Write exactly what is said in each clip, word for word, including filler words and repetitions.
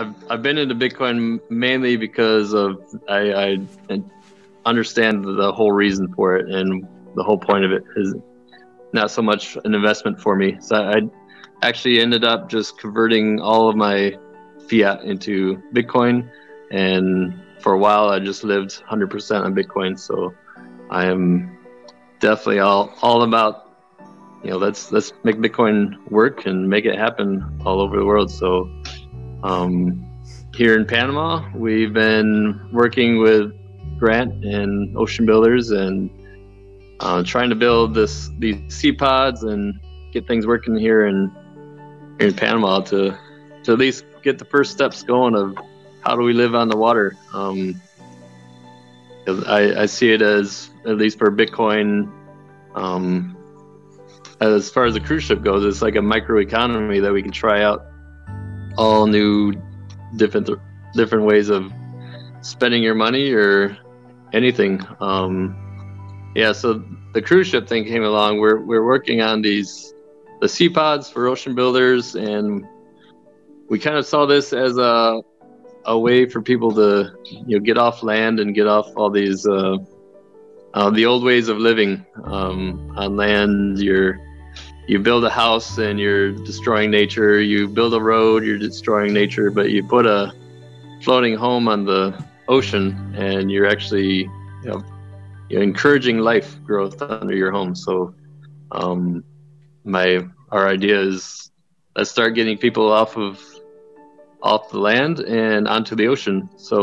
I've I've been into Bitcoin mainly because of I, I understand the whole reason for it, and the whole point of it is not so much an investment for me. So I actually ended up just converting all of my fiat into Bitcoin, and for a while I just lived one hundred percent on Bitcoin. So I am definitely all all about, you know, let's let's make Bitcoin work and make it happen all over the world. So. Um, here in Panama, we've been working with Grant and Ocean Builders and uh, trying to build this these Seapods and get things working here in here in Panama to to at least get the first steps going of how do we live on the water. Um, I, I see it as, at least for Bitcoin, um, as far as the cruise ship goes, it's like a microeconomy that we can try out. All new different different ways of spending your money or anything. Um yeah, so the cruise ship thing came along. We're we're working on these the Seapods for Ocean Builders, and we kind of saw this as a a way for people to, you know, get off land and get off all these uh, uh the old ways of living. Um on land, you're You build a house and you're destroying nature. You build a road, you're destroying nature. But you put a floating home on the ocean, and you're actually, you know, you're encouraging life growth under your home. So, um, my our idea is, let's start getting people off of off the land and onto the ocean. So,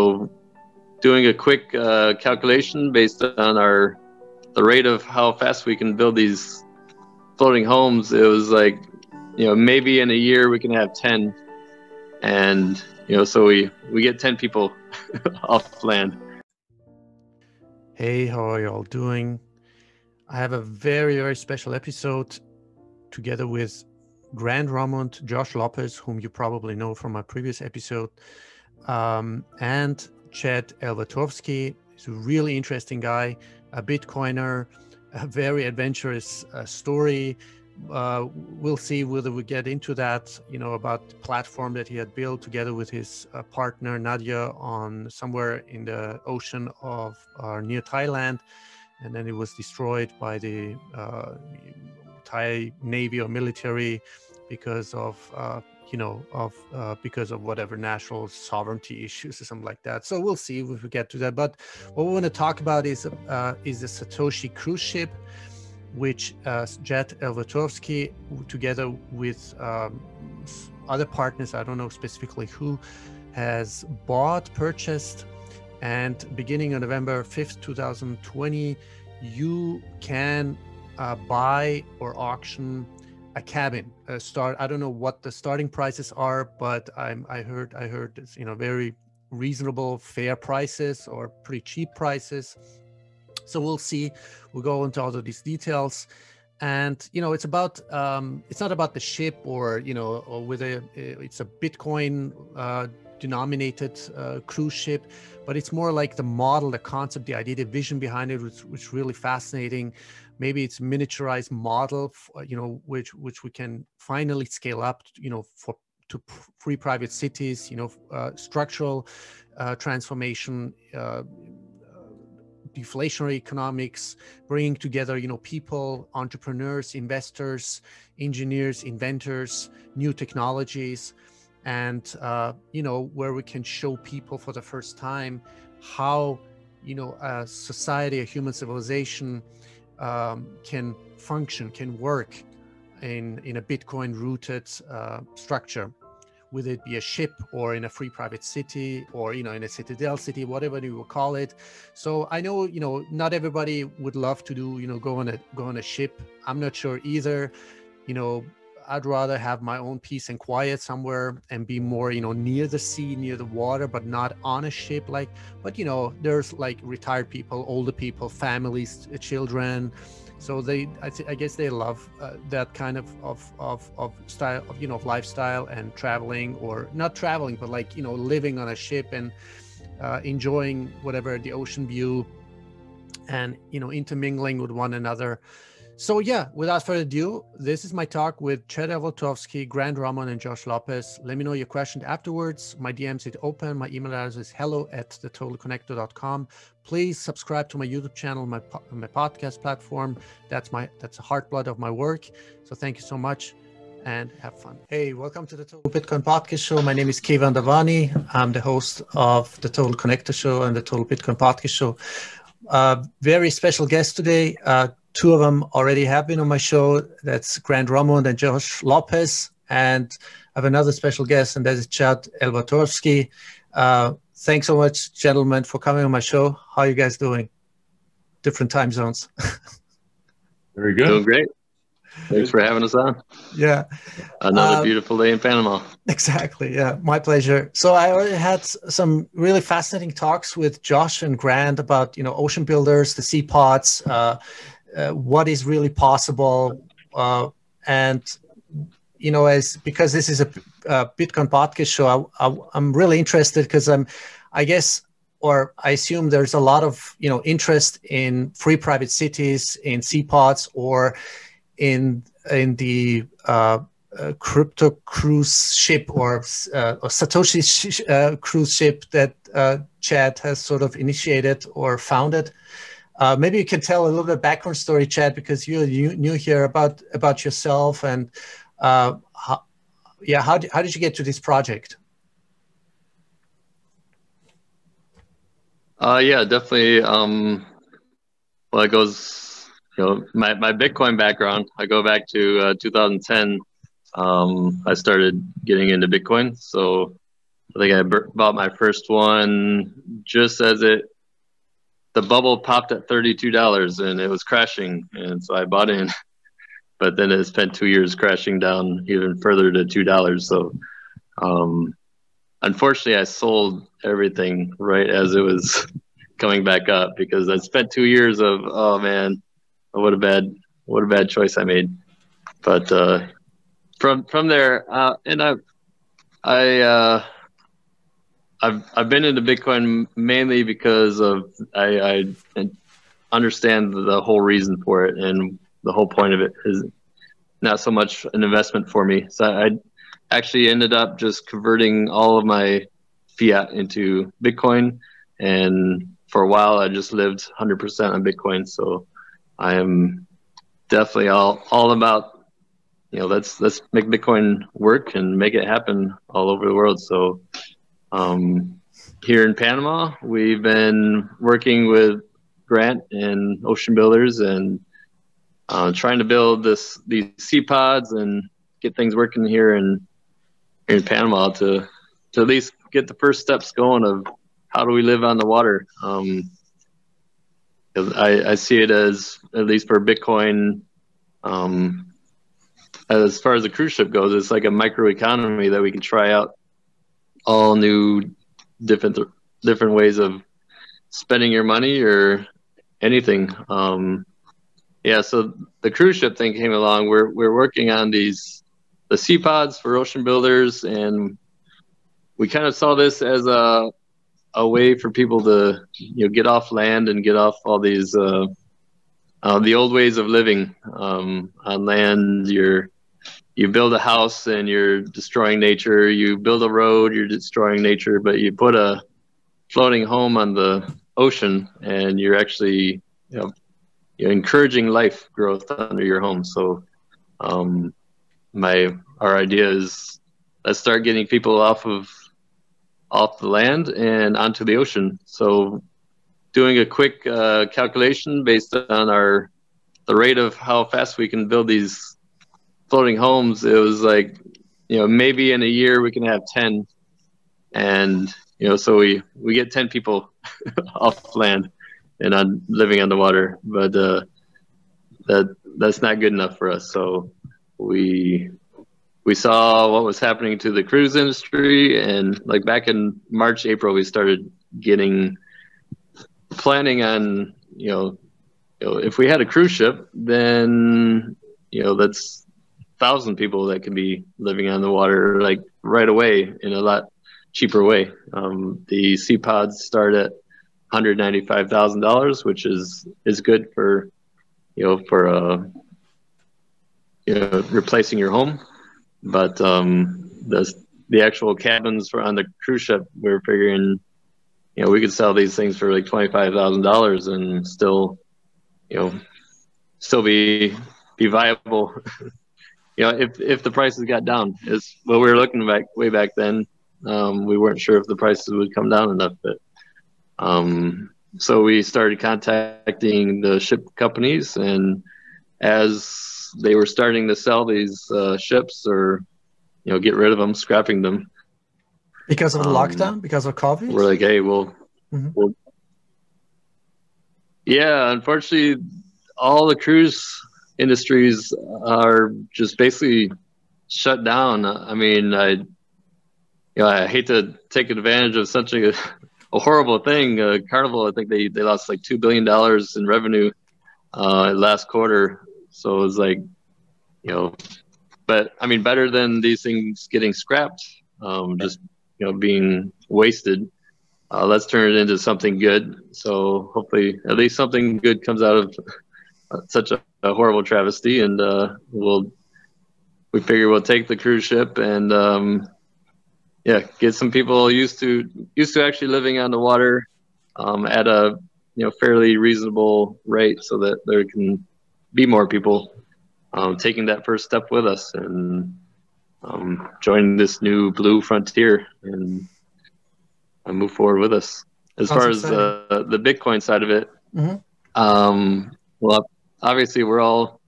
doing a quick uh, calculation based on our the rate of how fast we can build these floating homes, it was like, you know, maybe in a year we can have ten, and, you know, so we we get ten people off land. Hey, how are y'all doing? I have a very very special episode together with Grant Romundt, Josh Lopez, whom you probably know from my previous episode, um, and Chad Elwartowski. He's a really interesting guy, a Bitcoiner. A very adventurous uh, story. Uh, we'll see whether we get into that, you know, about the platform that he had built together with his uh, partner Nadia on somewhere in the ocean of uh, near Thailand. And then it was destroyed by the uh, Thai Navy or military because of, uh, you know, of uh, because of whatever national sovereignty issues or something like that. So we'll see if we get to that. But what we want to talk about is uh, is the Satoshi Cruise Ship, which uh, Chad Elwartowski, together with um, other partners, I don't know specifically who, has bought, purchased, and beginning on November fifth, two thousand twenty, you can uh, buy or auction a cabin. Uh, start. I don't know what the starting prices are, but I'm. I heard. I heard. It's, you know, very reasonable, fair prices or pretty cheap prices. So we'll see. We'll go into all of these details, and, you know, it's about. Um, it's not about the ship or, you know, or whether it's a Bitcoin uh, denominated uh, cruise ship, but it's more like the model, the concept, the idea, the vision behind it, which which is really fascinating. Maybe it's miniaturized model, you know, which which we can finally scale up, you know, for to free private cities, you know, uh, structural uh, transformation, uh, deflationary economics, bringing together, you know, people, entrepreneurs, investors, engineers, inventors, new technologies, and, uh, you know, where we can show people for the first time how, you know, a society, a human civilization, Um, can function, can work in, in a Bitcoin-rooted uh, structure, whether it be a ship or in a free private city or, you know, in a citadel city, whatever you will call it. So I know, you know, not everybody would love to do, you know, go on a go on a ship. I'm not sure either. You know, I'd rather have my own peace and quiet somewhere and be more, you know, near the sea, near the water, but not on a ship. Like, but, you know, there's like retired people, older people, families, children. So they, I, th I guess they love uh, that kind of, of, of, of style of, you know, of lifestyle and traveling, or not traveling, but like, you know, living on a ship and uh, enjoying whatever the ocean view and, you know, intermingling with one another. So yeah, without further ado, this is my talk with Chad Elwartowski, Grant Romundt, and Josh Lopez. Let me know your question afterwards. My D Ms are open. My email address is hello at the total connector dot com. Please subscribe to my YouTube channel, my, my podcast platform. That's my that's the heartblood of my work. So thank you so much and have fun. Hey, welcome to the Total Bitcoin Podcast Show. My name is Kevan Davani. I'm the host of the Total Connector Show and the Total Bitcoin Podcast Show. Uh, very special guest today. Uh, Two of them already have been on my show. That's Grant Romundt and Josh Lopez. And I have another special guest, and that is Chad Elwartowski. Uh, thanks so much, gentlemen, for coming on my show. How are you guys doing? Different time zones. Very good. Doing great. Thanks for having us on. Yeah. Another um, beautiful day in Panama. Exactly. Yeah, my pleasure. So I already had some really fascinating talks with Josh and Grant about, you know, Ocean Builders, the Seapods, uh, Uh, what is really possible, uh, and you know, as because this is a, a Bitcoin podcast show, I, I, I'm really interested because I'm, I guess, or I assume there's a lot of you know interest in free private cities, in Seapods, or in in the uh, uh, crypto cruise ship or, uh, or Satoshi uh, cruise ship that uh, Chad has sort of initiated or founded. Uh, maybe you can tell a little bit of background story, Chad, because you're new here about about yourself and uh, how, yeah, how did, how did you get to this project? Uh, yeah, definitely. Um, well, it goes, you know, my my Bitcoin background. I go back to uh, two thousand ten. Um, I started getting into Bitcoin, so I think I bought my first one just as it. The bubble popped at thirty-two dollars and it was crashing. And so I bought in, but then it spent two years crashing down even further to two dollars. So um, unfortunately I sold everything right as it was coming back up because I spent two years of, oh man, what a bad, what a bad choice I made. But uh, from, from there, uh, and I, I, uh, I've I've been into Bitcoin mainly because of I, I understand the whole reason for it, and the whole point of it is not so much an investment for me. So I actually ended up just converting all of my fiat into Bitcoin, and for a while I just lived one hundred percent on Bitcoin. So I am definitely all all about you know let's let's make Bitcoin work and make it happen all over the world. So. Um, here in Panama, we've been working with Grant and Ocean Builders and uh, trying to build this these Seapods and get things working here in here in Panama to to at least get the first steps going of how do we live on the water. Um, I, I see it as at least for Bitcoin, um, as far as the cruise ship goes, it's like a micro economy that we can try out. All new different different ways of spending your money or anything. Um, yeah, so the cruise ship thing came along. We're we're working on these the Seapods for Ocean Builders, and we kind of saw this as a a way for people to you know get off land and get off all these uh, uh, the old ways of living um, on land. You're You build a house and you're destroying nature. You build a road, you're destroying nature, but you put a floating home on the ocean and you're actually you know, you're encouraging life growth under your home. So um, my our idea is let's start getting people off of off the land and onto the ocean. So doing a quick uh, calculation based on our the rate of how fast we can build these floating homes, it was like, you know, maybe in a year we can have ten. And, you know, so we, we get ten people off land and on living on the water, but uh, that that's not good enough for us. So we, we saw what was happening to the cruise industry. And like back in March, April, we started getting planning on, you know, you know if we had a cruise ship, then, you know, that's, thousand people that can be living on the water like right away in a lot cheaper way. Um, the Seapods start at one hundred ninety-five thousand dollars, which is is good for you know for a you know, replacing your home. But um, the the actual cabins for on the cruise ship, we were figuring, you know, we could sell these things for like twenty-five thousand dollars and still, you know, still be be viable. You know, if if the prices got down, is what we were looking back way back then. Um, we weren't sure if the prices would come down enough, but um, so we started contacting the ship companies, and as they were starting to sell these uh, ships or, you know, get rid of them, scrapping them. Because of the um, lockdown? Because of COVID? We're like, hey, we'll, mm-hmm. we'll... Yeah, unfortunately, all the cruise industries are just basically shut down. I mean, I, you know, I hate to take advantage of such a, a horrible thing. Uh, Carnival, I think they, they lost like two billion dollars in revenue uh, last quarter. So it was like, you know, but I mean, better than these things getting scrapped, um, just, you know, being wasted. Uh, let's turn it into something good. So hopefully at least something good comes out of such a, a horrible travesty. And uh, we'll, we figure we'll take the cruise ship and, um, yeah, get some people used to, used to actually living on the water um, at a, you know, fairly reasonable rate so that there can be more people um, taking that first step with us and um, join this new blue frontier and, and move forward with us. As That's far exciting. as uh, the Bitcoin side of it, mm-hmm. um, well, obviously we're all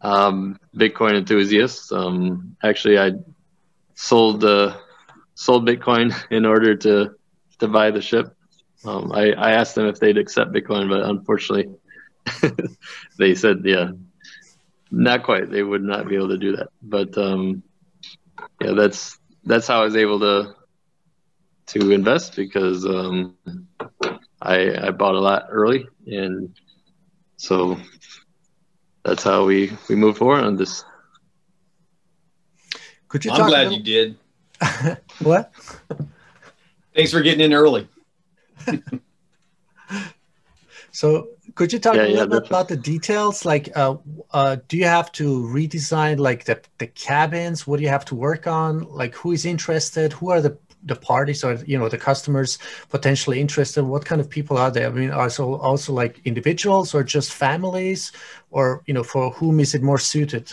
um, Bitcoin enthusiasts. Um, actually, I sold the uh, sold Bitcoin in order to, to buy the ship. Um, I, I asked them if they'd accept Bitcoin, but unfortunately they said, yeah, not quite. They would not be able to do that. But um, yeah, that's, that's how I was able to, to invest because um, I, I bought a lot early. And so that's how we, we move forward on this. Could you I'm glad you did. What? Thanks for getting in early. So could you talk yeah, a little yeah, bit definitely. about the details? Like, uh, uh, do you have to redesign like the, the cabins? What do you have to work on? Like, who is interested? Who are the, the parties or, you know, the customers potentially interested? What kind of people are they? I mean, also, also like individuals or just families or, you know, for whom is it more suited?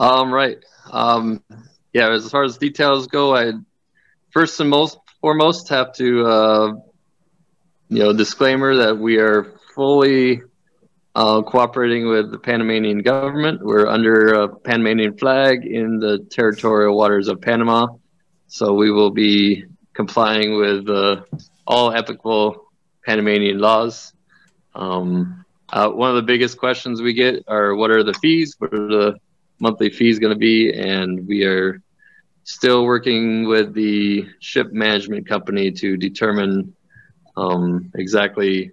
Um, right. Um, yeah, as far as details go, I first and most foremost have to, uh, you know, disclaimer that we are fully uh, cooperating with the Panamanian government. We're under a Panamanian flag in the territorial waters of Panama. So we will be complying with uh, all applicable Panamanian laws. Um, uh, one of the biggest questions we get are, what are the fees? What are the monthly fee is going to be, and we are still working with the ship management company to determine um, exactly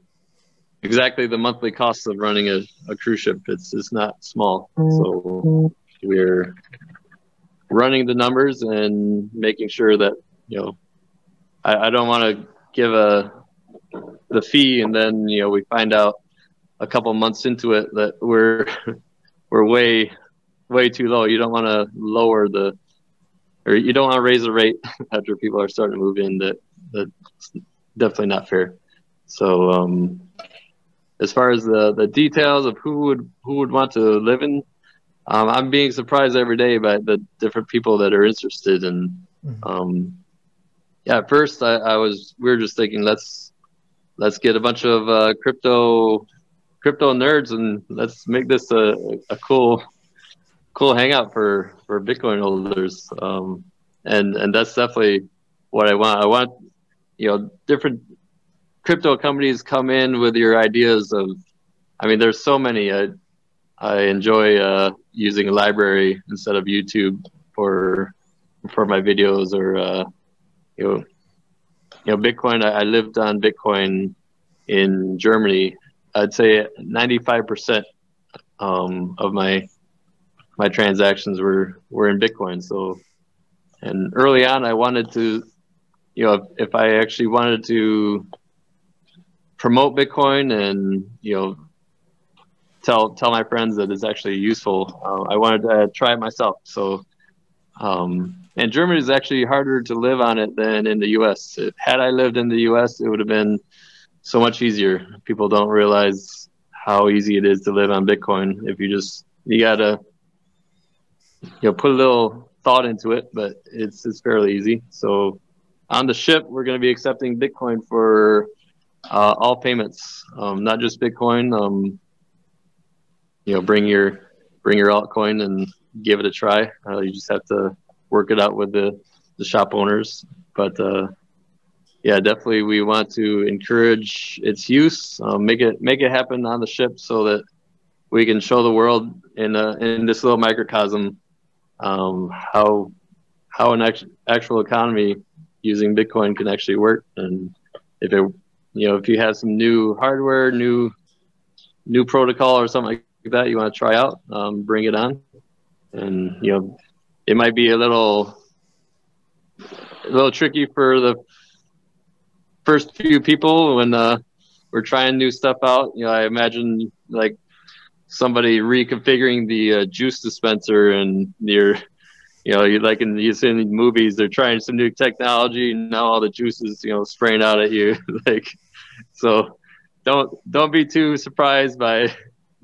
exactly the monthly costs of running a, a cruise ship. It's, it's not small. So we're running the numbers and making sure that, you know, I, I don't want to give a the fee and then, you know, we find out a couple months into it that we're we're way way too low. You don't want to lower the, or you don't want to raise the rate after people are starting to move in. That that's definitely not fair. So um, as far as the, the details of who would who would want to live in, um, I'm being surprised every day by the different people that are interested. And mm-hmm. um, yeah, at first I, I was we were just thinking let's let's get a bunch of uh, crypto crypto nerds and let's make this a, a cool. Cool hangout for for Bitcoin holders, um, and and that's definitely what I want. I want, you know, different crypto companies come in with your ideas of. I mean, there's so many. I I enjoy uh, using a library instead of YouTube for for my videos or uh, you know you know Bitcoin. I, I lived on Bitcoin in Germany. I'd say ninety-five percent um, of my my transactions were, were in Bitcoin. So, and early on I wanted to, you know, if, if I actually wanted to promote Bitcoin and, you know, tell tell my friends that it's actually useful. Uh, I wanted to try it myself. So, um, and Germany is actually harder to live on it than in the U S. It, had I lived in the U S, it would have been so much easier. People don't realize how easy it is to live on Bitcoin. If you just, you gotta, you know, put a little thought into it, but it's it's fairly easy. So, on the ship, we're going to be accepting Bitcoin for uh, all payments, um, not just Bitcoin. Um, you know, bring your bring your altcoin and give it a try. Uh, you just have to work it out with the, the shop owners. But uh, yeah, definitely, we want to encourage its use, uh, make it make it happen on the ship, so that we can show the world in a, in this little microcosm um, how how an act actual economy using Bitcoin can actually work. And if it, you know, if you have some new hardware, new new protocol or something like that you want to try out, um, bring it on. And you know, it might be a little a little tricky for the first few people when uh, we're trying new stuff out. You know, I imagine like somebody reconfiguring the uh, juice dispenser and your You know, you like in you see in movies, they're trying some new technology, and now all the juices, you know, spraying out at you. Like, so don't don't be too surprised by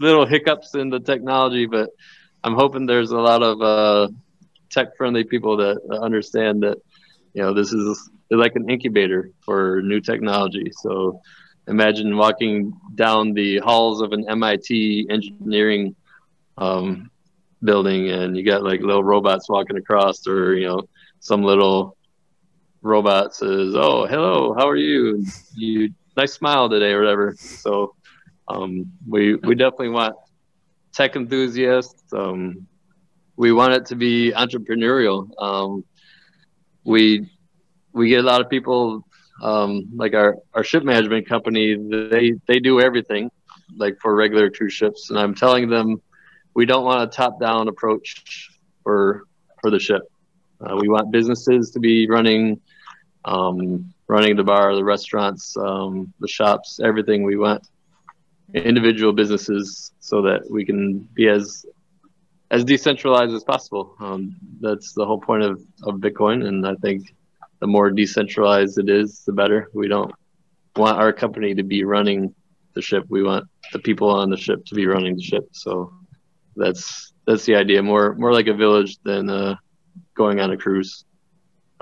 little hiccups in the technology. But I'm hoping there's a lot of uh, tech-friendly people that understand that, you know, this is like an incubator for new technology. So imagine walking down the halls of an M I T engineering Um, building, and you got like little robots walking across, or you know, some little robot says, "Oh, hello, how are you? You nice smile today," or whatever. So um, we we definitely want tech enthusiasts. Um, we want it to be entrepreneurial. Um, we we get a lot of people um, like our our ship management company. They they do everything, like for regular cruise ships, and I'm telling them, we don't want a top-down approach for for the ship. Uh, we want businesses to be running, um, running the bar, the restaurants, um, the shops, everything. We want individual businesses so that we can be as as decentralized as possible. Um, that's the whole point of of Bitcoin, and I think the more decentralized it is, the better. We don't want our company to be running the ship. We want the people on the ship to be running the ship. So that's that's the idea, more more like a village than uh going on a cruise.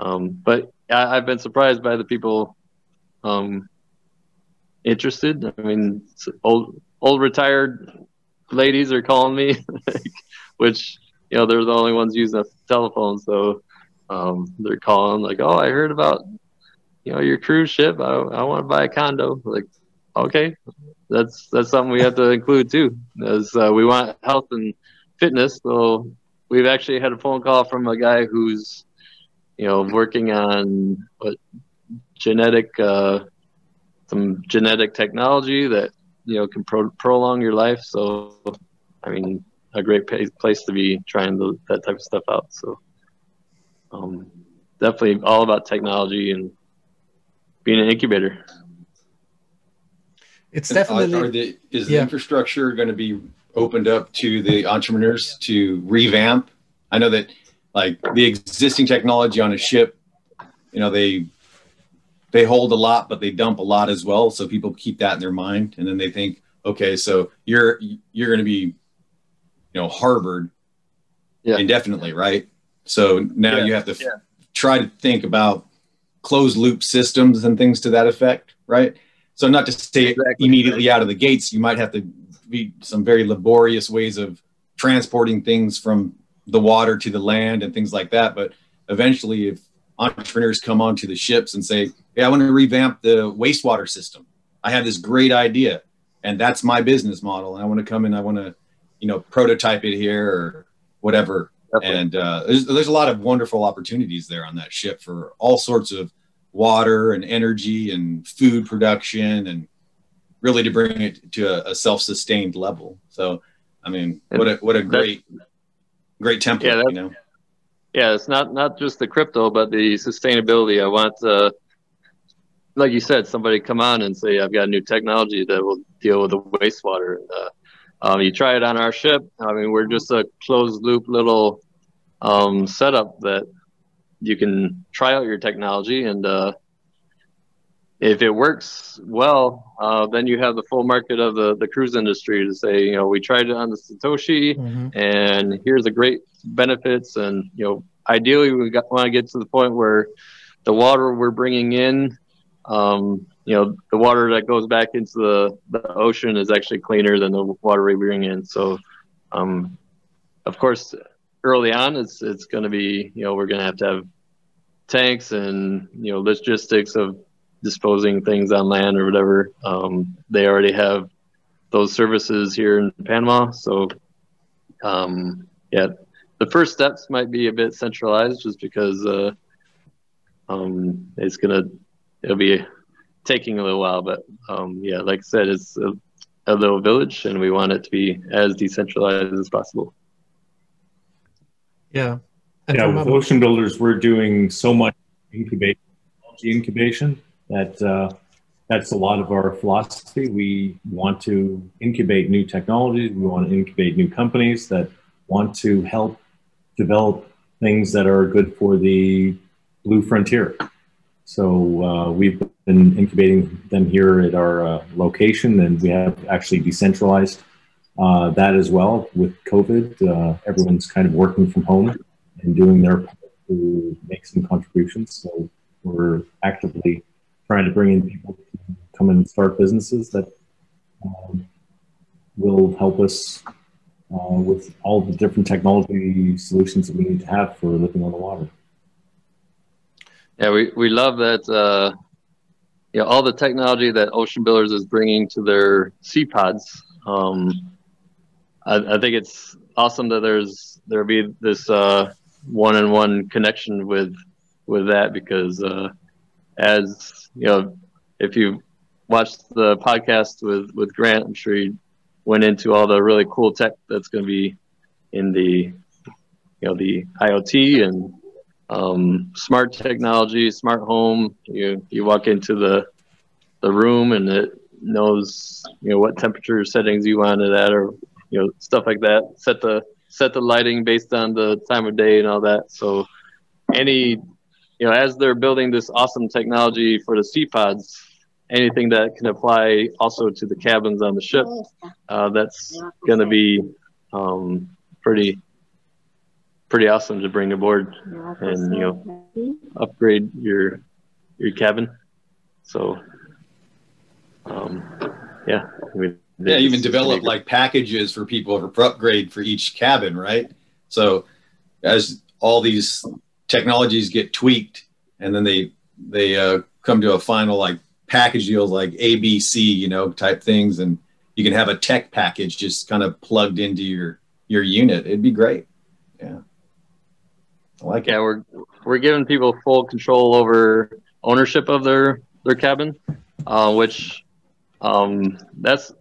Um but I, I've been surprised by the people um interested. I mean, old old retired ladies are calling me like, which, you know, they're the only ones using a telephone, so um they're calling like, "Oh, I heard about, you know, your cruise ship. I, I want to buy a condo." Like, okay, that's that's something we have to include too, as uh, we want health and fitness. So we've actually had a phone call from a guy who's, you know, working on what genetic, uh, some genetic technology that, you know, can pro prolong your life. So, I mean, a great place to be trying the, that type of stuff out. So, um, definitely all about technology and being an incubator. It's definitely uh, are the, is the yeah. infrastructure going to be opened up to the entrepreneurs to revamp? I know that like the existing technology on a ship, you know, they they hold a lot, but they dump a lot as well. So people keep that in their mind, and then they think, okay, so you're you're going to be, you know, harbored yeah. indefinitely, right? So now yeah. you have to yeah. try to think about closed loop systems and things to that effect, right? So not to say exactly. immediately out of the gates, you might have to be some very laborious ways of transporting things from the water to the land and things like that. But eventually, if entrepreneurs come onto the ships and say, "Yeah, I want to revamp the wastewater system. I have this great idea, and that's my business model. And I want to come in. I want to, you know, prototype it here or whatever." Definitely. And uh, there's, there's a lot of wonderful opportunities there on that ship for all sorts of water and energy and food production, and really to bring it to a, a self-sustained level. So, I mean, what a, what a great, great template, yeah, you know? Yeah, it's not, not just the crypto, but the sustainability. I want, uh, like you said, somebody come on and say, "I've got new technology that will deal with the wastewater." And, uh, Um, you try it on our ship. I mean, we're just a closed loop little um, setup that you can try out your technology, and uh, if it works well, uh, then you have the full market of the, the cruise industry to say, you know, we tried it on the Satoshi, mm-hmm. and here's the great benefits. And, you know, ideally we want to get to the point where the water we're bringing in, um, you know, the water that goes back into the, the ocean is actually cleaner than the water we bring in. So, um, of course, early on, it's, it's going to be, you know, we're going to have to have tanks and, you know, logistics of disposing things on land or whatever. Um, they already have those services here in Panama. So, um, yeah, the first steps might be a bit centralized just because uh, um, it's going to, it'll be taking a little while. But um, yeah, like I said, it's a, a little village and we want it to be as decentralized as possible. Yeah. And yeah, with Ocean Builders, we're doing so much incubation, incubation. That, uh, that's a lot of our philosophy. We want to incubate new technologies. We want to incubate new companies that want to help develop things that are good for the blue frontier. So uh, we've been incubating them here at our uh, location, and we have actually decentralized uh, that as well. With COVID, uh, everyone's kind of working from home and doing their part to make some contributions. So we're actively trying to bring in people to come and start businesses that um, will help us uh, with all the different technology solutions that we need to have for living on the water. Yeah, we, we love that, uh, you know, all the technology that Ocean Builders is bringing to their Seapods. Um, I, I think it's awesome that there's, there'll be this uh, one-on-one connection with, with that, because uh, as, you know, if you watched the podcast with, with Grant, I'm sure you went into all the really cool tech that's going to be in the, you know, the IoT and um, smart technology, smart home. You you walk into the the room and it knows, you know, what temperature settings you want it at, or, you know, stuff like that. Set the set the lighting based on the time of day and all that. So any, you know, as they're building this awesome technology for the Seapods, anything that can apply also to the cabins on the ship, uh, that's going to be um, pretty, pretty awesome to bring aboard and, you know, upgrade your your cabin. So, um, yeah. We, yeah, even develop like packages for people for upgrade for each cabin, right? So, as all these technologies get tweaked, and then they they uh, come to a final like package deals like A, B, C, you know, type things, and you can have a tech package just kind of plugged into your your unit. It'd be great. Yeah, I like yeah, it. Yeah, we're we're giving people full control over ownership of their their cabin, uh, which um, that's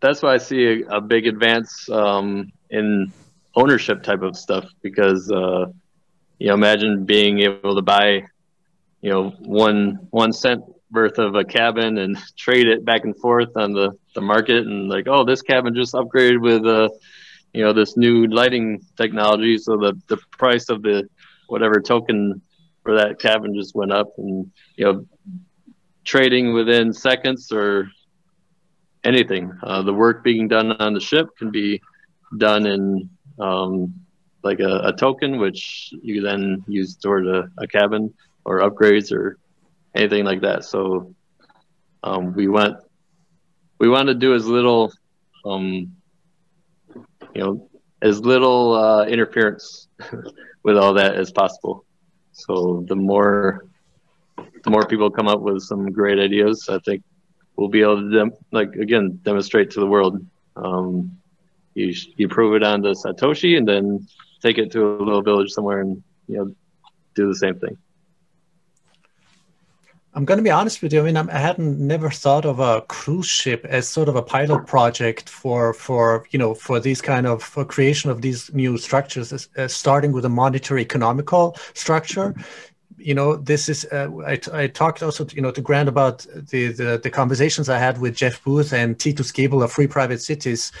that's why I see a, a big advance um, in ownership type of stuff, because Uh, you know, imagine being able to buy, you know, one one cent worth of a cabin and trade it back and forth on the, the market, and like, oh, this cabin just upgraded with, uh, you know, this new lighting technology. So the, the price of the whatever token for that cabin just went up, and, you know, trading within seconds or anything. Uh, the work being done on the ship can be done in, um, like a, a token, which you then use toward a, a cabin or upgrades or anything like that. So um, we want we want to do as little, um, you know, as little uh, interference with all that as possible. So the more the more people come up with some great ideas, I think we'll be able to dem like again demonstrate to the world. Um, you you prove it on the Satoshi, and then take it to a little village somewhere and, you know, do the same thing. I'm going to be honest with you. I mean, I hadn't never thought of a cruise ship as sort of a pilot project for, for you know, for these kind of for creation of these new structures, as, as starting with a monetary economical structure. you know, this is, uh, I, I talked also, to, you know, to Grant about the, the, the conversations I had with Jeff Booth and Titus Gebel of Free Private Cities.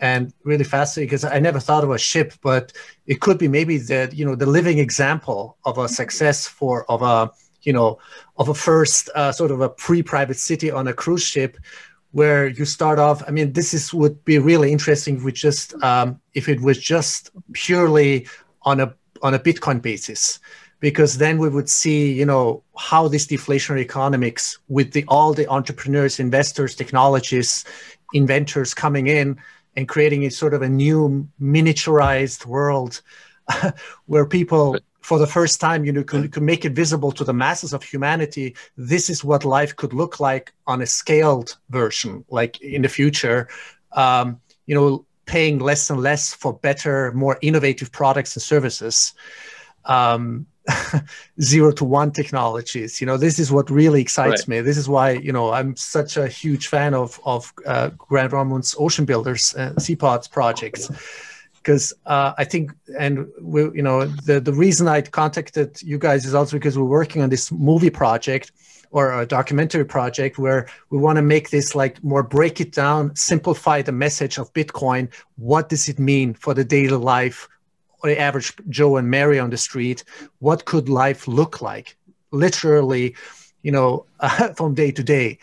And really fascinating, because I never thought of a ship, but it could be maybe that, you know, the living example of a success for, of a, you know, of a first uh, sort of a pre-private city on a cruise ship, where you start off, I mean, this is would be really interesting if, we just, um, if it was just purely on a, on a Bitcoin basis, because then we would see, you know, how this deflationary economics with the, all the entrepreneurs, investors, technologists, inventors coming in and creating a sort of a new miniaturized world where people, for the first time, you know, could, could make it visible to the masses of humanity. This is what life could look like on a scaled version, like in the future, um, you know, paying less and less for better, more innovative products and services, um, zero to one technologies. You know, this is what really excites right. me. This is why, you know, I'm such a huge fan of, of uh, Grant Romundt's Ocean Builders, uh, Seapods projects. Because uh, I think, and we, you know, the, the reason I contacted you guys is also because we're working on this movie project or a documentary project where we want to make this like more break it down, simplify the message of Bitcoin. What does it mean for the daily life or the average Joe and Mary on the street? What could life look like? Literally, you know, uh, from day to day,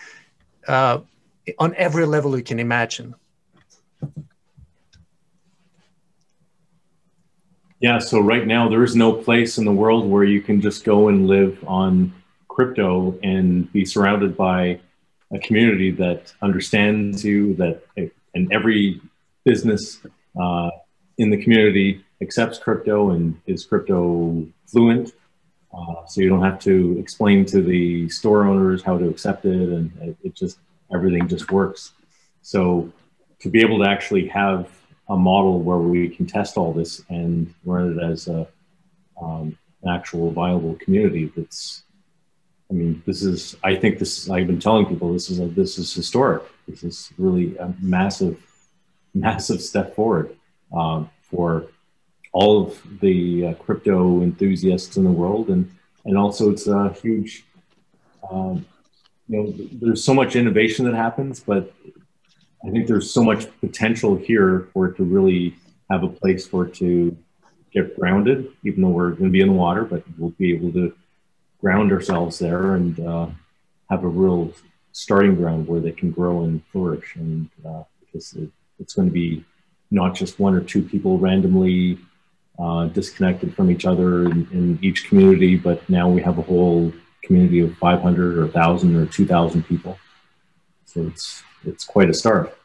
uh, on every level you can imagine. Yeah, so right now there is no place in the world where you can just go and live on crypto and be surrounded by a community that understands you, that and every business uh, in the community accepts crypto and is crypto fluent. Uh, so you don't have to explain to the store owners how to accept it, and it, it just everything just works. So to be able to actually have a model where we can test all this and run it as a, um, an actual viable community. That's, I mean, this is, I think this is, I've been telling people this is, a, this is historic. This is really a massive, massive step forward um, for all of the uh, crypto enthusiasts in the world. And, and also it's a huge, um, you know, there's so much innovation that happens, but I think there's so much potential here for it to really have a place for it to get grounded, even though we're going to be in the water, but we'll be able to ground ourselves there and uh, have a real starting ground where they can grow and flourish. And uh, because it, it's going to be not just one or two people randomly uh, disconnected from each other in, in each community, but now we have a whole community of five hundred or one thousand or two thousand people. So it's it's quite a start.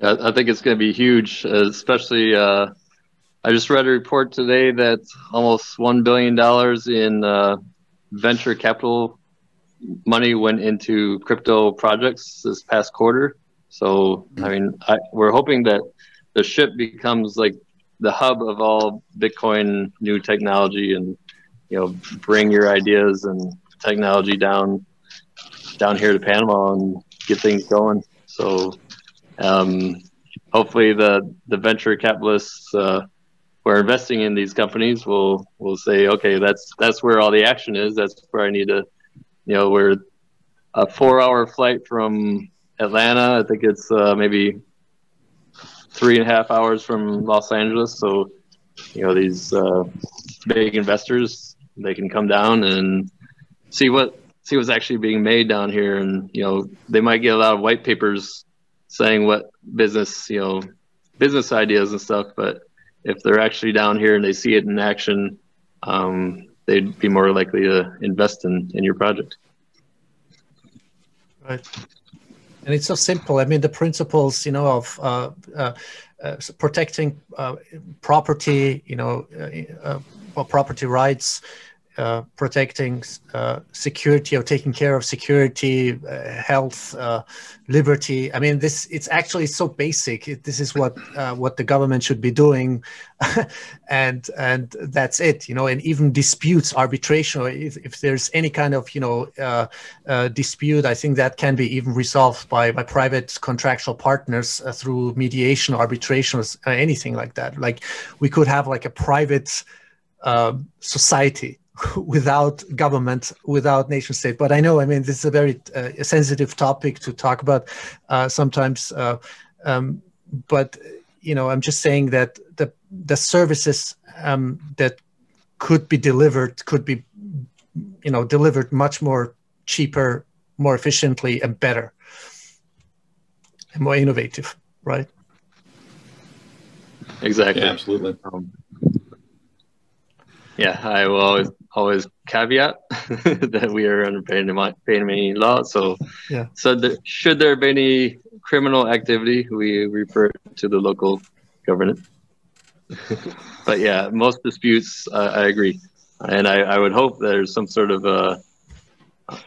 I think it's going to be huge, especially uh, I just read a report today that almost one billion dollars in uh, venture capital money went into crypto projects this past quarter. So, I mean, I, we're hoping that the ship becomes like the hub of all Bitcoin new technology and, you know, bring your ideas and technology down, down here to Panama and get things going. So um, hopefully the, the venture capitalists uh, who are investing in these companies will, will say, okay, that's, that's where all the action is. That's where I need to, you know, we're a four hour flight from Atlanta. I think it's uh, maybe three and a half hours from Los Angeles. So, you know, these uh, big investors, they can come down and see what, see what's actually being made down here. And, you know, they might get a lot of white papers saying what business, you know, business ideas and stuff. But if they're actually down here and they see it in action, um, they'd be more likely to invest in, in your project. Right. And it's so simple. I mean, the principles, you know, of uh, uh, uh, protecting uh, property, you know, uh, uh, property rights, Uh, protecting uh, security or taking care of security, uh, health, uh, liberty. I mean, this it's actually so basic. It, this is what uh, what the government should be doing, and and that's it. You know, and even disputes, arbitration, or if, if there's any kind of, you know, uh, uh, dispute, I think that can be even resolved by by private contractual partners uh, through mediation, arbitration, or anything like that. Like we could have like a private uh, society without government, without nation state. But I know, I mean, this is a very uh, sensitive topic to talk about uh, sometimes. Uh, um, but, you know, I'm just saying that the, the services um, that could be delivered could be, you know, delivered much more cheaper, more efficiently and better and more innovative, right? Exactly. Yeah, absolutely. Um, yeah, I will always, always caveat that we are under Panamanian law. So, yeah. so the, should there be any criminal activity, we refer to the local government. But yeah, most disputes, uh, I agree. And I, I would hope there's some sort of a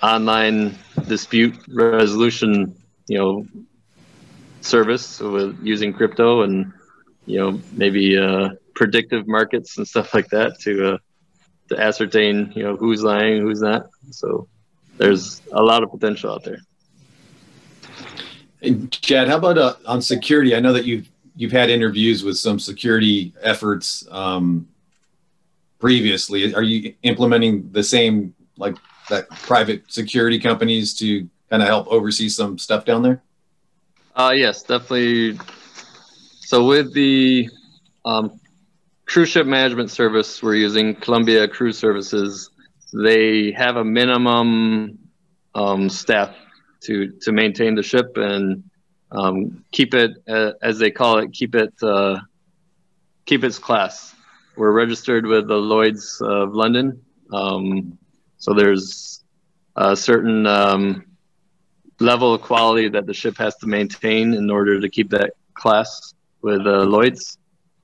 online dispute resolution, you know, service with using crypto and, you know, maybe uh, predictive markets and stuff like that to uh, to ascertain, you know, who's lying, who's not. So there's a lot of potential out there. And Chad, how about uh, on security? I know that you've you've had interviews with some security efforts um, previously. Are you implementing the same, like that private security companies to kind of help oversee some stuff down there? Uh, yes, definitely. So with the um, cruise ship management service, we're using Columbia Cruise Services. They have a minimum um, staff to, to maintain the ship and um, keep it, uh, as they call it, keep it, uh, keep its class. We're registered with the Lloyd's of London. Um, so there's a certain um, level of quality that the ship has to maintain in order to keep that class with uh, Lloyd's.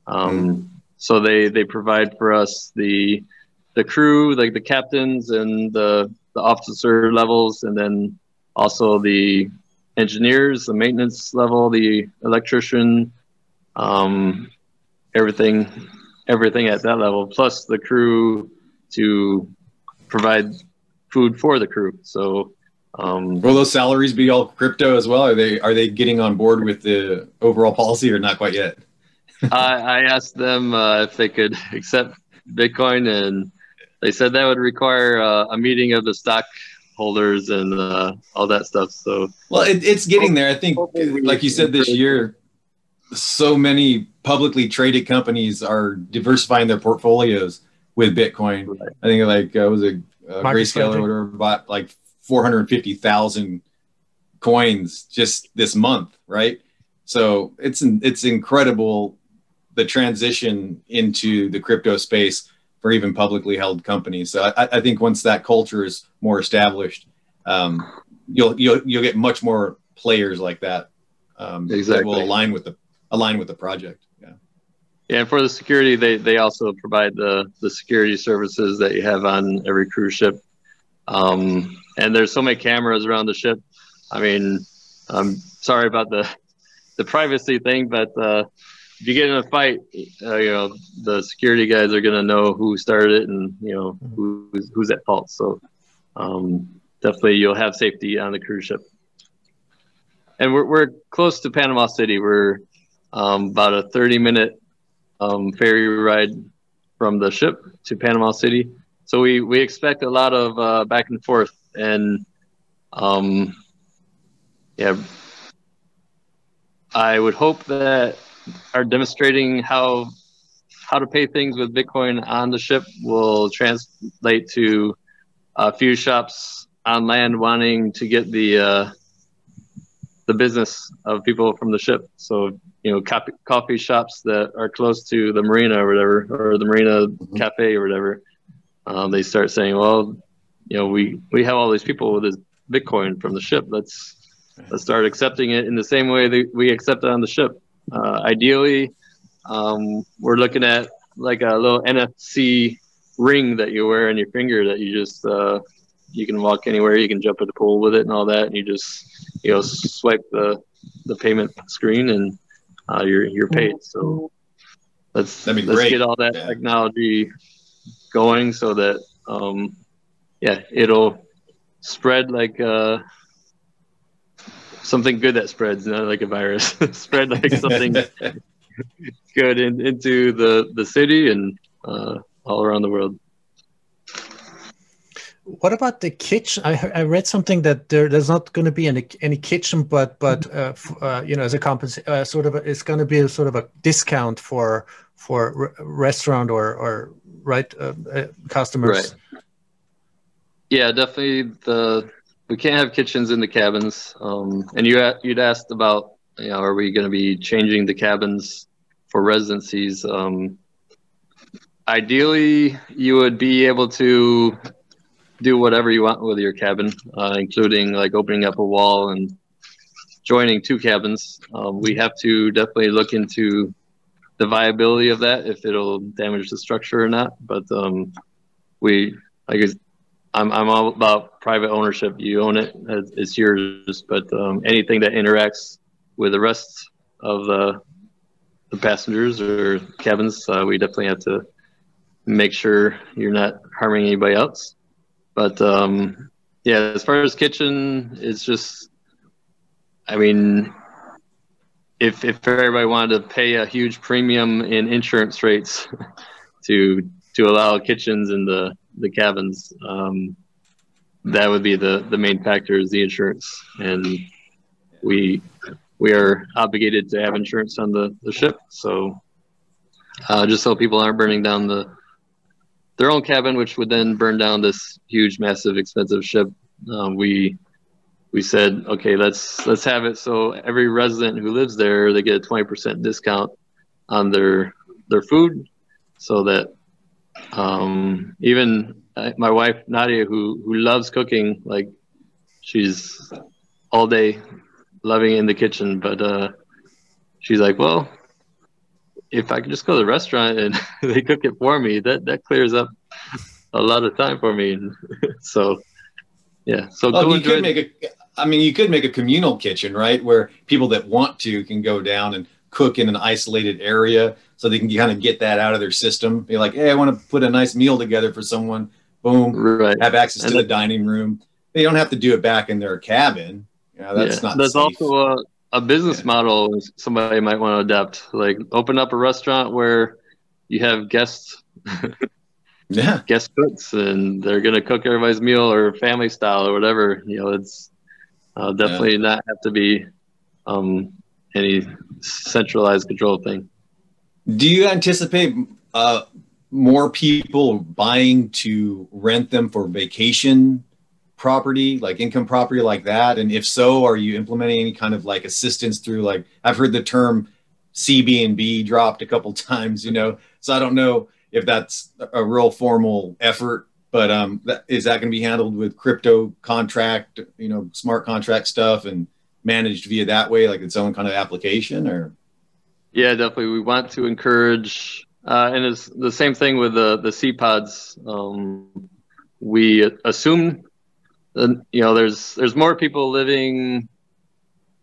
Um, so they, they provide for us the, the crew, like the captains and the, the officer levels, and then also the engineers, the maintenance level, the electrician, um, everything, everything at that level, plus the crew to provide food for the crew. So Um, will those salaries be all crypto as well? Are they are they getting on board with the overall policy or not quite yet? I, I asked them uh, if they could accept Bitcoin, and they said that would require uh, a meeting of the stockholders and uh, all that stuff. So, well, it, it's getting there. I think, like you said, this year, so many publicly traded companies are diversifying their portfolios with Bitcoin. Right. I think like uh, was it uh, Grayscale or whatever bought like four hundred fifty thousand coins just this month, right? So it's it's incredible, the transition into the crypto space for even publicly held companies. So I, I think once that culture is more established, um, you'll you'll you'll get much more players like that um, exactly. that will align with the align with the project. Yeah. Yeah, and for the security, they they also provide the the security services that you have on every cruise ship. Um, and there's so many cameras around the ship. I mean, I'm sorry about the the privacy thing, but uh, if you get in a fight, uh, you know, the security guys are gonna know who started it and you know who's who's at fault. So um, definitely, you'll have safety on the cruise ship. And we're we're close to Panama City. We're um, about a thirty minute um, ferry ride from the ship to Panama City. So we, we expect a lot of uh, back and forth and, um, yeah, I would hope that our demonstrating how, how to pay things with Bitcoin on the ship will translate to a few shops on land wanting to get the, uh, the business of people from the ship. So, you know, copy, coffee shops that are close to the marina or whatever, or the marina mm-hmm. cafe or whatever. Um, they start saying, well, you know, we, we have all these people with this Bitcoin from the ship. Let's, let's start accepting it in the same way that we accept it on the ship. Uh, ideally, um, we're looking at like a little N F C ring that you wear on your finger that you just, uh, you can walk anywhere, you can jump in the pool with it and all that. And you just, you know, swipe the, the payment screen and uh, you're, you're paid. So let's, That'd be let's great. get all that yeah. technology going so that um yeah it'll spread like uh something good that spreads, not like a virus. Spread like something good in, into the the city and uh all around the world. What about the kitchen? I, I read something that there, there's not going to be any any kitchen, but but uh, uh, you know, as a compens uh, sort of a, it's going to be a sort of a discount for for restaurant or or right uh, uh, customers. Right. Yeah, definitely. The we can't have kitchens in the cabins. Um, and you you'd asked about, you know, are we going to be changing the cabins for residencies? Um, ideally, you would be able to do whatever you want with your cabin, uh, including like opening up a wall and joining two cabins. Um, we have to definitely look into the viability of that, if it'll damage the structure or not. But um, we, I guess, I'm, I'm all about private ownership. You own it, it's yours. But um, anything that interacts with the rest of the, the passengers or cabins, uh, we definitely have to make sure you're not harming anybody else. But um, yeah, as far as kitchen, it's just, I mean, if, if everybody wanted to pay a huge premium in insurance rates to to allow kitchens in the, the cabins, um, that would be the, the main factor, is the insurance. And we we are obligated to have insurance on the, the ship. So uh, just so people aren't burning down the their own cabin, which would then burn down this huge, massive, expensive ship. Um, we we said, okay, let's let's have it so every resident who lives there, they get a twenty percent discount on their their food, so that um, even uh, my wife Nadia, who who loves cooking, like she's all day loving in the kitchen, but uh, she's like, well, if I could just go to the restaurant and they cook it for me, that, that clears up a lot of time for me. And so, yeah. So oh, you could make a, I mean, you could make a communal kitchen, right? Where people that want to can go down and cook in an isolated area, so they can kind of get that out of their system. Be like, hey, I want to put a nice meal together for someone. Boom. Right. Have access and to the dining room. They don't have to do it back in their cabin. You know, that's yeah, not that's safe. Also, uh, a business yeah. model somebody might want to adopt, like open up a restaurant where you have guests, yeah, guest cooks, and they're gonna cook everybody's meal or family style or whatever. You know, it's uh, definitely yeah. not have to be um, any centralized control thing. Do you anticipate uh, more people buying to rent them for vacation? Property, like income property like that? And if so, are you implementing any kind of like assistance through, like, I've heard the term C B N B dropped a couple times, you know, so I don't know if that's a real formal effort, but um, that, is that going to be handled with crypto contract, you know, smart contract stuff and managed via that way, like its own kind of application? Or? Yeah, definitely. We want to encourage, uh, and it's the same thing with the, the Seapods. Um, we assume you know, there's there's more people living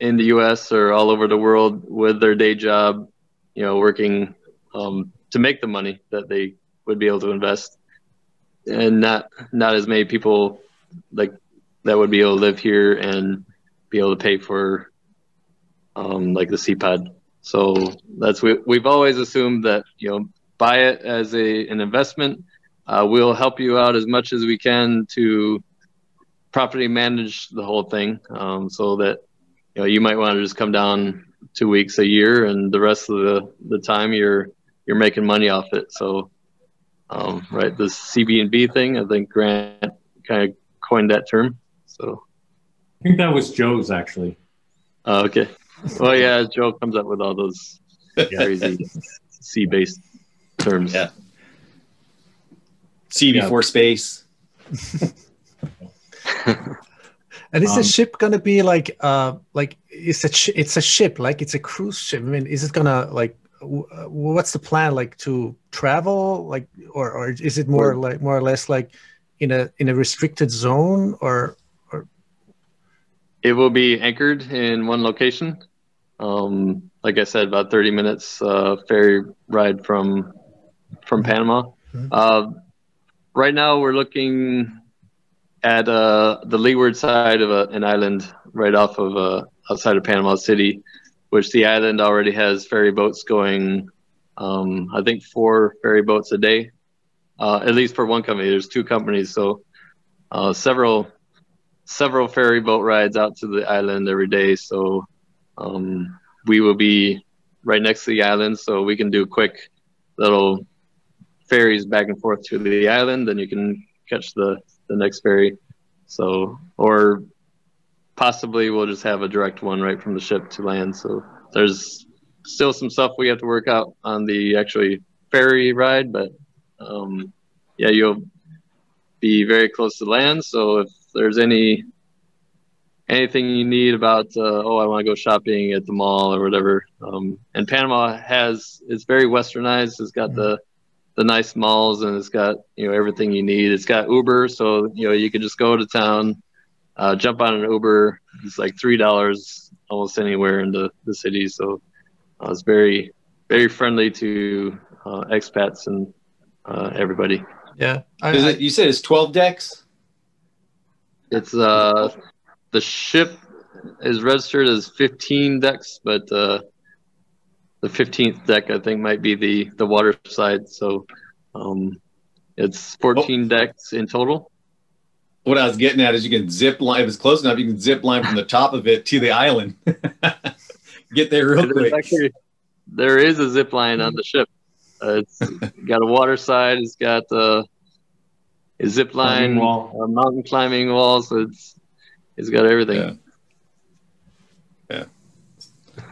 in the U S or all over the world with their day job, you know, working um, to make the money that they would be able to invest, and not not as many people like that would be able to live here and be able to pay for um, like the Seapod. So that's we we've always assumed that, you know, buy it as a an investment. Uh, we'll help you out as much as we can to properly manage the whole thing, um, so that, you know, you might want to just come down two weeks a year, and the rest of the, the time you're you're making money off it. So, um, right, this C B N B thing, I think Grant kind of coined that term. So, I think that was Joe's actually. Uh, okay. Well, yeah, Joe comes up with all those crazy C-based terms. Yeah. C before yeah. space. And is um, the ship gonna be like uh like it's a sh it's a ship, like it's a cruise ship? I mean, is it gonna like w what's the plan, like to travel, like, or or is it more or, like more or less like in a in a restricted zone, or or it will be anchored in one location? Um, like I said, about thirty minutes uh, ferry ride from from Panama. Mm-hmm. Uh, right now we're looking at uh, the leeward side of a, an island right off of uh, outside of Panama City, which the island already has ferry boats going, um, I think four ferry boats a day, uh, at least for one company. There's two companies. So uh, several several ferry boat rides out to the island every day. So um, we will be right next to the island, so we can do quick little ferries back and forth to the island. Then you can catch the the next ferry. So, or possibly we'll just have a direct one right from the ship to land. So there's still some stuff we have to work out on the actually ferry ride, but um, yeah, you'll be very close to land. So if there's any anything you need about, uh, oh, I want to go shopping at the mall or whatever. Um, and Panama has, it's very westernized. It's got the, the nice malls, and it's got, you know, everything you need. It's got Uber. So, you know, you can just go to town, uh, jump on an Uber. It's like three dollars almost anywhere in the, the city. So uh, it's very, very friendly to uh, expats and uh, everybody. Yeah. I, I, you said it's twelve decks? It's, uh, the ship is registered as fifteen decks, but uh, the fifteenth deck, I think, might be the, the water side. So um, it's fourteen oh. decks in total. What I was getting at is you can zip line, if it's close enough, you can zip line from the top of it to the island. Get there real quick. Actually, there is a zip line on the ship. Uh, it's got a water side. It's got uh, a zip line, climbing wall. A mountain climbing wall. So it's, It's got everything. Yeah. yeah.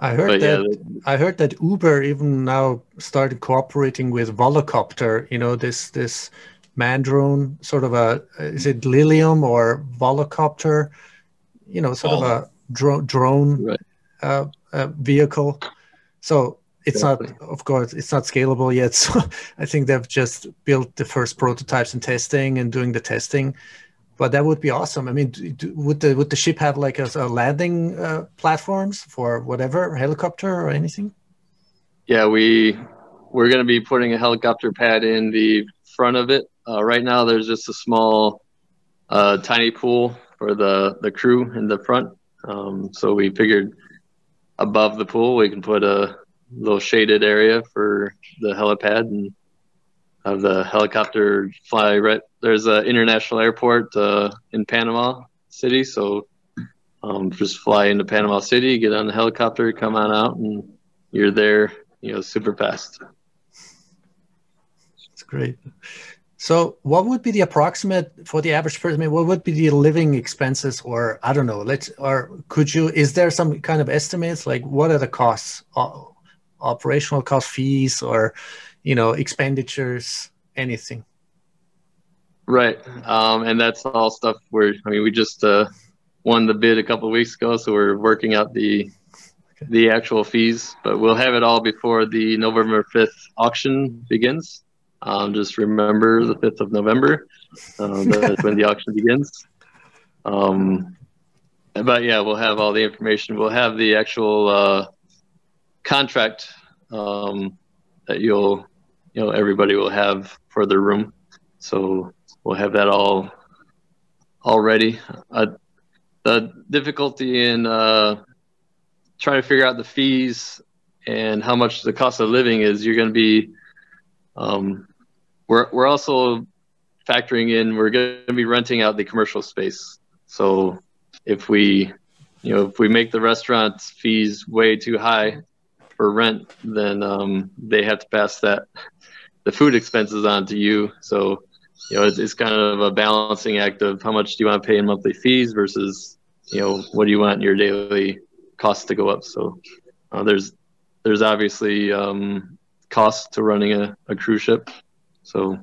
I heard but that. Yeah, I heard that Uber even now started cooperating with Volocopter. You know, this this man drone, sort of a, is it Lilium or Volocopter? You know, sort Vol. of a dro drone right. uh, uh, vehicle. So it's exactly. not, of course, it's not scalable yet. So I think they've just built the first prototypes and testing and doing the testing. But that would be awesome. I mean, do, would the would the ship have like a, a landing uh, platforms for whatever helicopter or anything? Yeah, we we're going to be putting a helicopter pad in the front of it. Uh, right now, there's just a small, uh, tiny pool for the the crew in the front. Um, so we figured above the pool we can put a little shaded area for the helipad and have the helicopter fly right. There's an international airport uh, in Panama City, so um, just fly into Panama City, get on the helicopter, come on out, and you're there, you know, super fast. That's great. So what would be the approximate, for the average person, I mean, what would be the living expenses, or I don't know, let's, or could you, is there some kind of estimates, like what are the costs, uh, operational cost, fees, or, you know, expenditures, anything? Right, um, and that's all stuff where, I mean, we just uh, won the bid a couple of weeks ago, so we're working out the okay. the actual fees, but we'll have it all before the November fifth auction begins. Um, just remember the fifth of November, uh, that's when the auction begins. Um, but yeah, we'll have all the information. We'll have the actual uh, contract um, that you'll, you know, everybody will have for their room. So we'll have that all all ready. Uh, the difficulty in uh, trying to figure out the fees and how much the cost of living is, you're going to be, um, we're, we're also factoring in, we're going to be renting out the commercial space. So if we, you know, if we make the restaurant fees way too high for rent, then um, they have to pass that, the food expenses on to you. So, you know, it's, it's kind of a balancing act of how much do you want to pay in monthly fees versus, you know, what do you want your daily costs to go up. So uh, there's there's obviously um, costs to running a, a cruise ship. So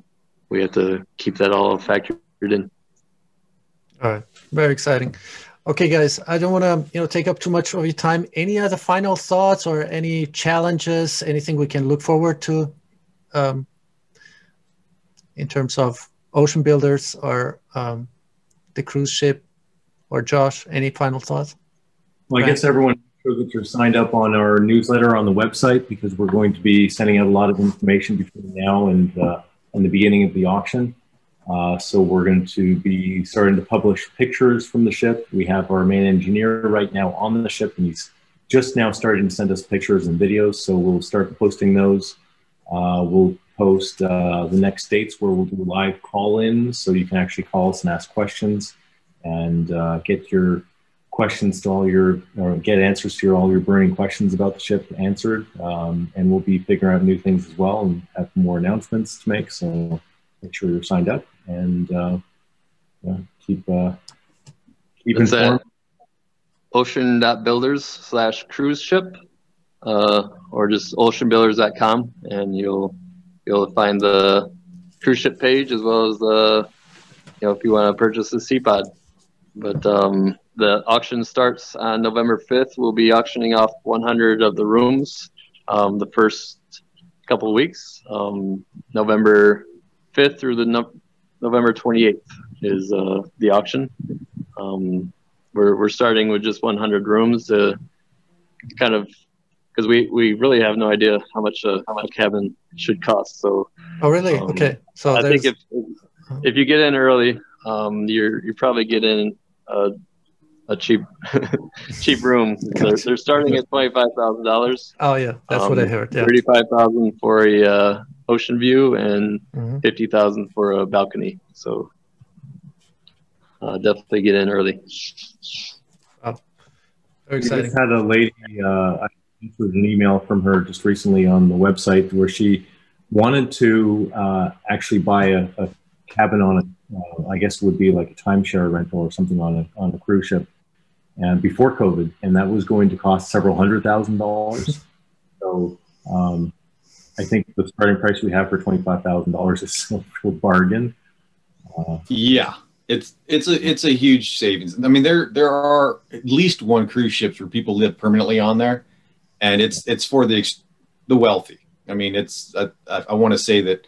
we have to keep that all factored in. All right. Very exciting. Okay, guys, I don't want to, you know, take up too much of your time. Any other final thoughts or any challenges, anything we can look forward to um, in terms of Ocean Builders or um, the cruise ship, or Josh, any final thoughts? Well, I guess everyone that you're signed up on our newsletter on the website, because we're going to be sending out a lot of information between now and, uh, and the beginning of the auction. Uh, so we're going to be starting to publish pictures from the ship. We have our main engineer right now on the ship, and he's just now starting to send us pictures and videos. So we'll start posting those. Uh, we'll post uh, the next dates where we'll do live call-ins, so you can actually call us and ask questions and uh, get your questions to all your, or get answers to your, all your burning questions about the ship answered. Um, and we'll be figuring out new things as well and have more announcements to make. So make sure you're signed up and uh, yeah, keep, uh, keep informed. Ocean.builders slash cruise ship, uh, or just ocean builders dot com, and you'll you'll find the cruise ship page as well as the, you know, if you want to purchase a Seapod. But um, the auction starts on November fifth. We'll be auctioning off one hundred of the rooms um, the first couple of weeks. Um, November fifth through the no November twenty-eighth is uh, the auction. Um, We're, we're starting with just one hundred rooms to kind of, because we, we really have no idea how much a, how much a cabin should cost. So, oh, really? Um, okay. So I there's... think if, if you get in early, um, you're, you probably get in a, a cheap cheap room. Gotcha. They're, they're starting at twenty-five thousand dollars. Oh, yeah. That's um, what I heard. Yeah. thirty-five thousand dollars for a uh, ocean view and mm-hmm. fifty thousand dollars for a balcony. So Uh, definitely get in early. Wow. Very exciting. We just had a lady, uh, I included an email from her just recently on the website where she wanted to uh, actually buy a, a cabin on a, uh, I guess it would be like a timeshare rental or something on a, on a cruise ship, and before COVID, and that was going to cost several hundred thousand dollars. So um, I think the starting price we have for twenty-five thousand dollars is a bargain. Uh, yeah. It's it's a it's a huge savings. I mean, there there are at least one cruise ships where people live permanently on there, and it's it's for the the wealthy. I mean, it's I, I want to say that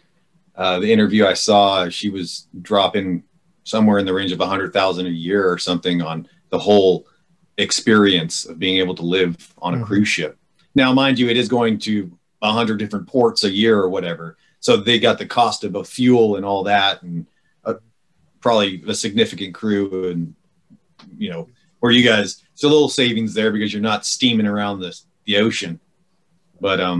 uh, the interview I saw, she was dropping somewhere in the range of a hundred thousand a year or something on the whole experience of being able to live on mm-hmm. a cruise ship. Now, mind you, it is going to a hundred different ports a year or whatever, so they got the cost of both fuel and all that and. Probably a significant crew, and you know, or you guys, it's a little savings there because you're not steaming around the the ocean. But um,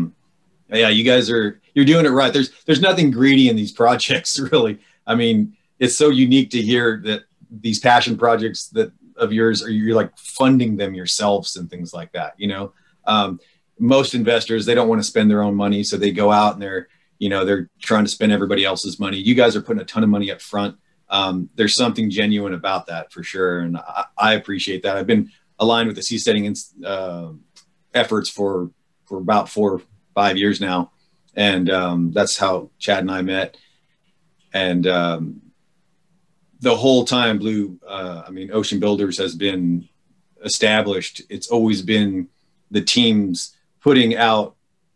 yeah, you guys are you're doing it right. There's there's nothing greedy in these projects, really. I mean, it's so unique to hear that these passion projects that of yours are you're like funding them yourselves and things like that. You know, um, most investors, they don't want to spend their own money, so they go out and they're you know they're trying to spend everybody else's money. You guys are putting a ton of money up front. Um, there's something genuine about that for sure. And I, I appreciate that. I've been aligned with the seasteading uh, efforts for, for about four or five years now. And um, that's how Chad and I met. And um, the whole time Blue, uh, I mean, Ocean Builders has been established. It's always been the teams putting out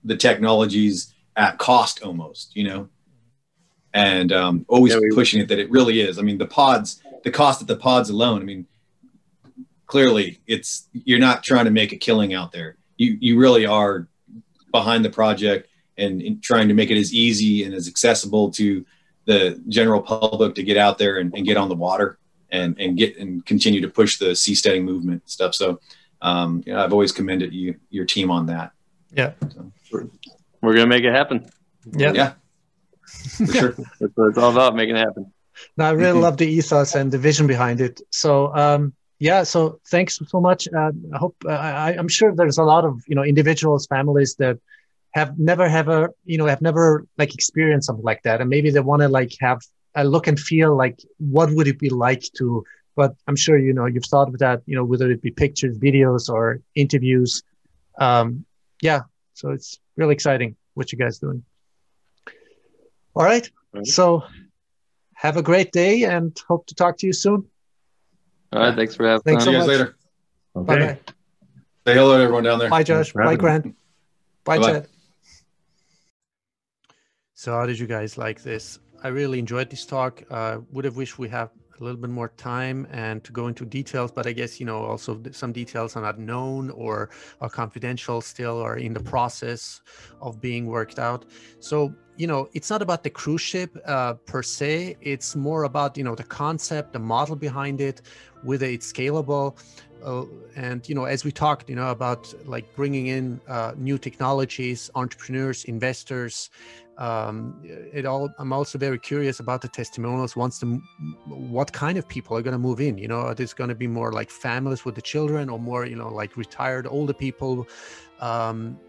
the technologies at cost almost, you know? And um, always yeah, we, pushing it that it really is. I mean, the pods, the cost of the pods alone. I mean, clearly, it's you're not trying to make a killing out there. You you really are behind the project and, and trying to make it as easy and as accessible to the general public to get out there and, and get on the water and and get and continue to push the seasteading movement and stuff. So, um, you know, I've always commended you your team on that. Yeah, so, sure. We're gonna make it happen. Yeah. Yeah. For sure. That's what it's all about, making it happen. No, I really love the ethos and the vision behind it. So um, yeah, so thanks so much. Uh, I hope uh, I, I'm sure there's a lot of you know individuals, families that have never have a you know have never like experienced something like that, and maybe they want to like have a look and feel like what would it be like to. But I'm sure you know you've thought of that. You know whether it be pictures, videos, or interviews. Um, yeah, so it's really exciting what you guys are doing. All right. All right. So have a great day and hope to talk to you soon. All right. Thanks for having me. Thanks so much. See you guys later. Okay. Bye bye. Say hello to everyone down there. Bye, Josh. Bye, Grant. Bye, Bye, Chad. So how did you guys like this? I really enjoyed this talk. Uh, would have wished we have a little bit more time and to go into details, but I guess, you know, also some details are not known or are confidential still or in the process of being worked out. So, you know, it's not about the cruise ship uh, per se. It's more about, you know, the concept, the model behind it, whether it's scalable. Uh, and, you know, as we talked, you know, about like bringing in uh, new technologies, entrepreneurs, investors, Um, it all. I'm also very curious about the testimonials. Once the, what kind of people are going to move in? You know, are there's going to be more like families with the children, or more, you know, like retired older people, um,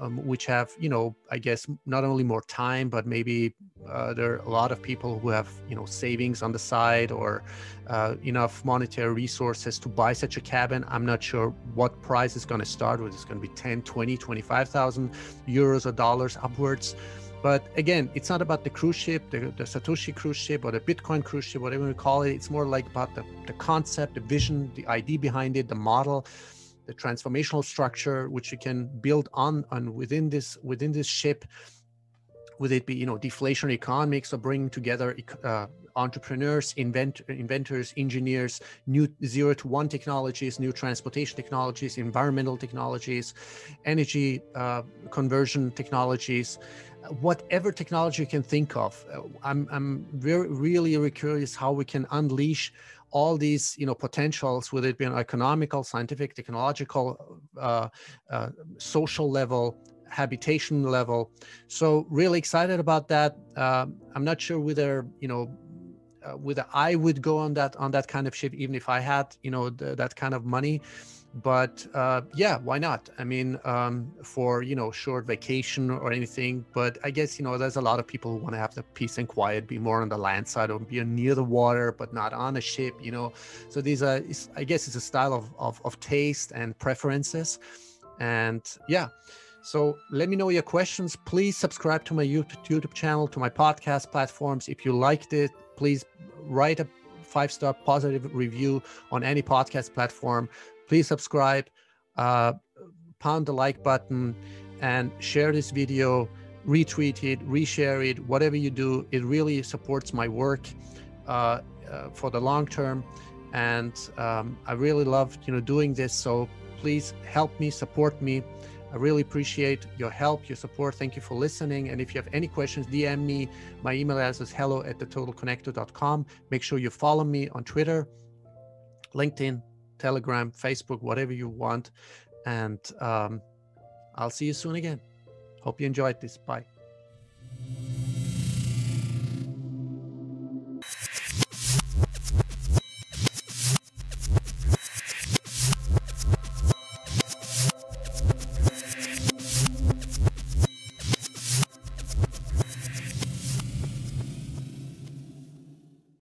um, which have, you know, I guess not only more time, but maybe uh, there are a lot of people who have, you know, savings on the side, or uh, enough monetary resources to buy such a cabin. I'm not sure what price is going to start with. It's going to be ten, twenty, twenty-five thousand euros or dollars upwards. But again, it's not about the cruise ship, the, the Satoshi cruise ship, or the Bitcoin cruise ship, whatever we call it. It's more like about the, the concept, the vision, the idea behind it, the model, the transformational structure, which you can build on, on within this within this ship, whether it be, you know, deflationary economics, or bringing together uh, entrepreneurs, invent, inventors, engineers, new zero to one technologies, new transportation technologies, environmental technologies, energy uh, conversion technologies, whatever technology you can think of. I'm, I'm very, really, really curious how we can unleash all these, you know, potentials, whether it be an economical, scientific, technological, uh, uh, social level, habitation level. So really excited about that. Uh, I'm not sure whether, you know, uh, whether I would go on that on that kind of ship, even if I had, you know, th that kind of money. But uh, yeah, why not? I mean, um, for, you know, short vacation or anything. But I guess, you know, there's a lot of people who want to have the peace and quiet, be more on the land side, or be near the water, but not on a ship, you know. So these are, it's, I guess it's a style of, of, of taste and preferences. And yeah, so let me know your questions. Please subscribe to my YouTube channel, to my podcast platforms. If you liked it, please write a five-star positive review on any podcast platform. Please subscribe, uh, pound the like button, and share this video, retweet it, reshare it, whatever you do. It really supports my work uh, uh, for the long term. And um, I really love, you know, doing this. So please help me, support me. I really appreciate your help, your support. Thank you for listening. And if you have any questions, D M me. My email address is hello at the total connector dot com. Make sure you follow me on Twitter, LinkedIn, Telegram, Facebook, whatever you want. And um, I'll see you soon again. Hope you enjoyed this. Bye.